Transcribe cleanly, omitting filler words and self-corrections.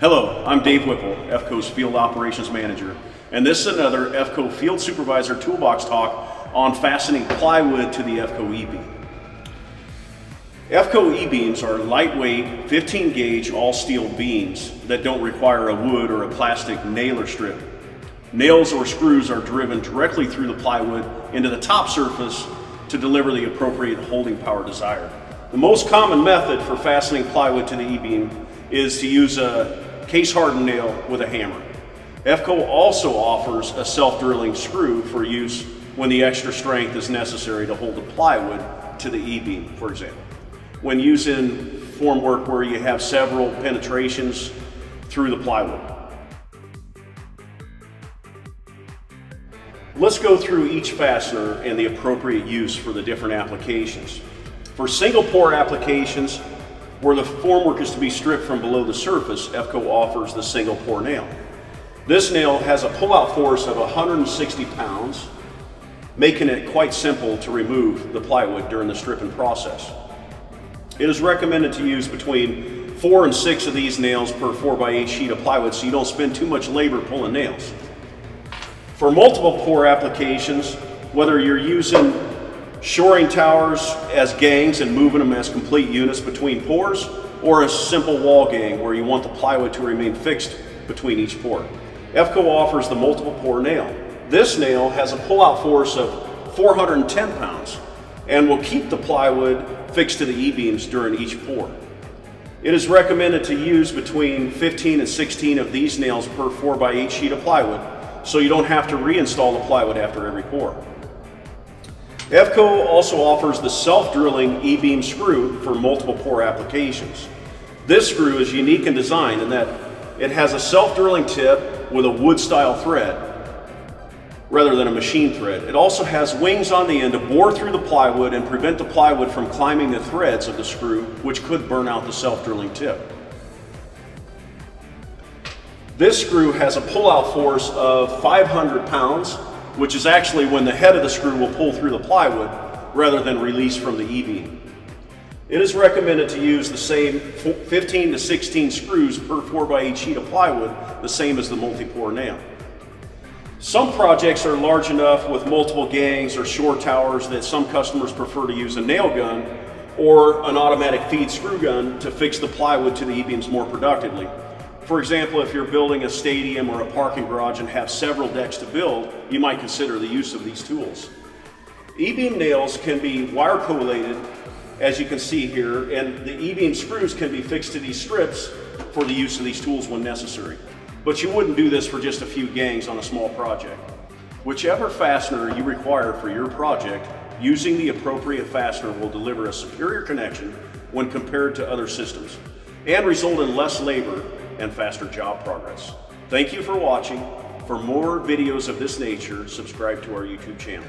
Hello, I'm Dave Whipple, EFCO's Field Operations Manager, and this is another EFCO Field Supervisor Toolbox Talk on fastening plywood to the EFCO E-Beam. EFCO E-Beams are lightweight, 15-gauge, all-steel beams that don't require a wood or a plastic nail or strip. Nails or screws are driven directly through the plywood into the top surface to deliver the appropriate holding power desired. The most common method for fastening plywood to the E-Beam is to use a case-hardened nail with a hammer. EFCO also offers a self-drilling screw for use when the extra strength is necessary to hold the plywood to the E-beam, for example. When using formwork where you have several penetrations through the plywood. Let's go through each fastener and the appropriate use for the different applications. For single-pore applications, where the formwork is to be stripped from below the surface, EFCO offers the single pore nail. This nail has a pull-out force of 160 pounds, making it quite simple to remove the plywood during the stripping process. It is recommended to use between 4 and 6 of these nails per 4x8 sheet of plywood so you don't spend too much labor pulling nails. For multiple pore applications, whether you're using shoring towers as gangs and moving them as complete units between pores, or a simple wall gang where you want the plywood to remain fixed between each pore. EFCO offers the multiple pore nail. This nail has a pull-out force of 410 pounds and will keep the plywood fixed to the E-beams during each pore. It is recommended to use between 15 and 16 of these nails per 4x8 sheet of plywood so you don't have to reinstall the plywood after every pore. EFCO also offers the self-drilling E-beam screw for multiple pore applications. This screw is unique in design in that it has a self-drilling tip with a wood-style thread rather than a machine thread. It also has wings on the end to bore through the plywood and prevent the plywood from climbing the threads of the screw, which could burn out the self-drilling tip. This screw has a pull-out force of 500 pounds, which is actually when the head of the screw will pull through the plywood rather than release from the E-beam. It is recommended to use the same 15 to 16 screws per 4x8 sheet of plywood, the same as the multi-pore nail. Some projects are large enough with multiple gangs or shore towers that some customers prefer to use a nail gun or an automatic feed screw gun to fix the plywood to the E-beams more productively. For example, if you're building a stadium or a parking garage and have several decks to build, you might consider the use of these tools. E-beam nails can be wire collated, as you can see here, and the E-beam screws can be fixed to these strips for the use of these tools when necessary. But you wouldn't do this for just a few gangs on a small project. Whichever fastener you require for your project, using the appropriate fastener will deliver a superior connection when compared to other systems and result in less labor and faster job progress. Thank you for watching. For more videos of this nature, subscribe to our YouTube channel.